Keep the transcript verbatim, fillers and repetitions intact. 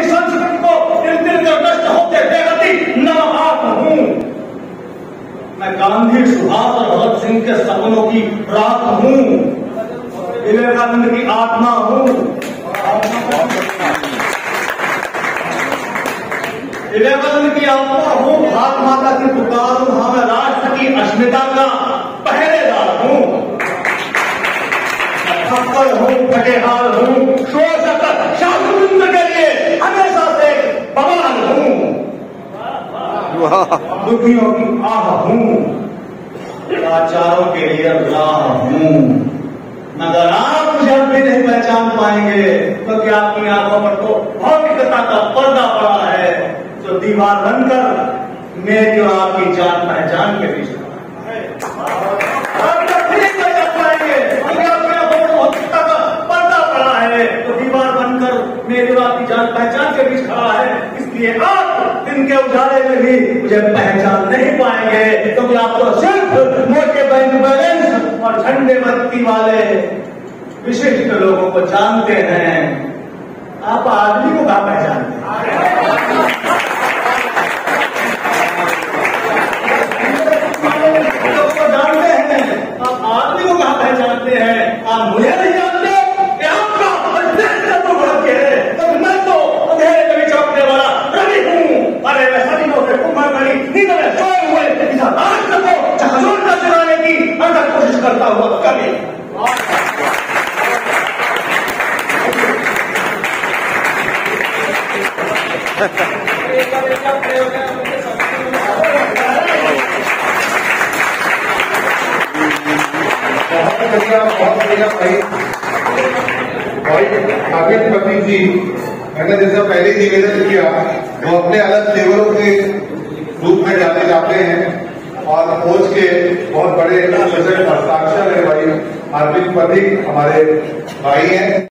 अपनी संस्कृति को तिल-तिल कर नष्ट होते देखती नाहक हूं। मैं गांधी, सुभाष और भगत सिंह के सपनों की राख हूं, विवेकानंद की आत्मा हूं। विवेकानंद की आत्मा हूं, भारत माता की पुकार हूं। हाँ, मैं राष्ट्र की अस्मिता का पहरेदार हूं। थप्पड़ हूं, फटेहाल हूं, शोषक शासनतंत्र के लिए हमेशा से बवाल हूं। दुखियों की आह हूं, लाचारों के लिए राह हूं। मगर आप मुझे भी नहीं पहचान पाएंगे क्योंकि तो आपकी आंखों पर तो भौतिकता का पर्दा पड़ा है जो दीवार बनकर मेरी और आपकी जान पहचान के बीच मेरी बात की जान पहचान के बीच खड़ा है। इसलिए आप दिन के उजाले में भी मुझे पहचान नहीं पाएंगे क्योंकि तो आप तो सिर्फ मोटे बैंक बैलेंस और झंडे बत्ती वाले विशिष्ट लोगों को जानते हैं। आप आदमी को कहाँ पहचानते हैं? अरविंद पदी जी, मैंने जैसा पहले निवेदन किया वो अपने अलग लेवलों के रूप में जाने जाते हैं और खोज के बहुत बड़े हस्ताक्षर है भाई। अरविंद पदी हमारे भाई हैं।